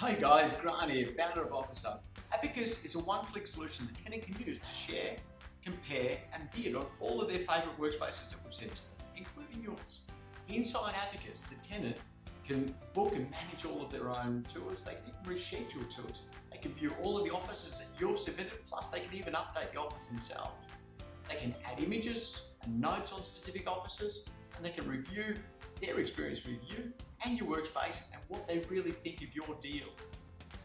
Hi guys, Grant here, founder of Office Hub. Abacus is a one-click solution the tenant can use to share, compare and bid on all of their favourite workspaces that we've sent to them, including yours. Inside Abacus, the tenant can book and manage all of their own tours, they can reschedule tours, they can view all of the offices that you've submitted, plus they can even update the office themselves. They can add images and notes on specific offices, and they can review their experience with you and your workspace and what they really think of your deal.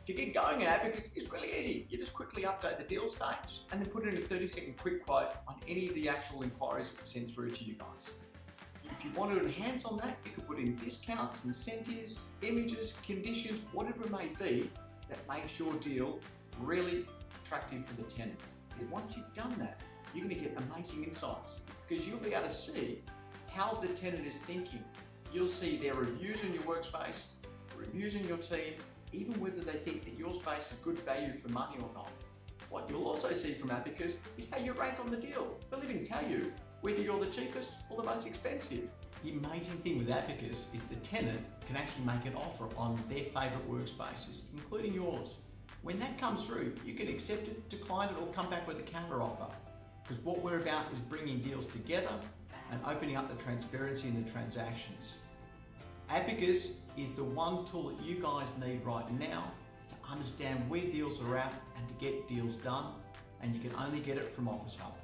To get going in Abacus is really easy. You just quickly update the deal stage and then put in a 30-second quick quote on any of the actual inquiries that we send through to you guys. If you want to enhance on that, you can put in discounts, incentives, images, conditions, whatever it may be that makes your deal really attractive for the tenant. And once you've done that, you're going to get amazing insights because you'll be able to see how the tenant is thinking. You'll see their reviews on your workspace, reviews on your team, even whether they think that your space is good value for money or not. What you'll also see from Abacus is how you rank on the deal. They'll even tell you whether you're the cheapest or the most expensive. The amazing thing with Abacus is the tenant can actually make an offer on their favourite workspaces, including yours. When that comes through, you can accept it, decline it, or come back with a counter offer. Because what we're about is bringing deals together and opening up the transparency in the transactions. Abacus is the one tool that you guys need right now to understand where deals are at and to get deals done, and you can only get it from Office Hub.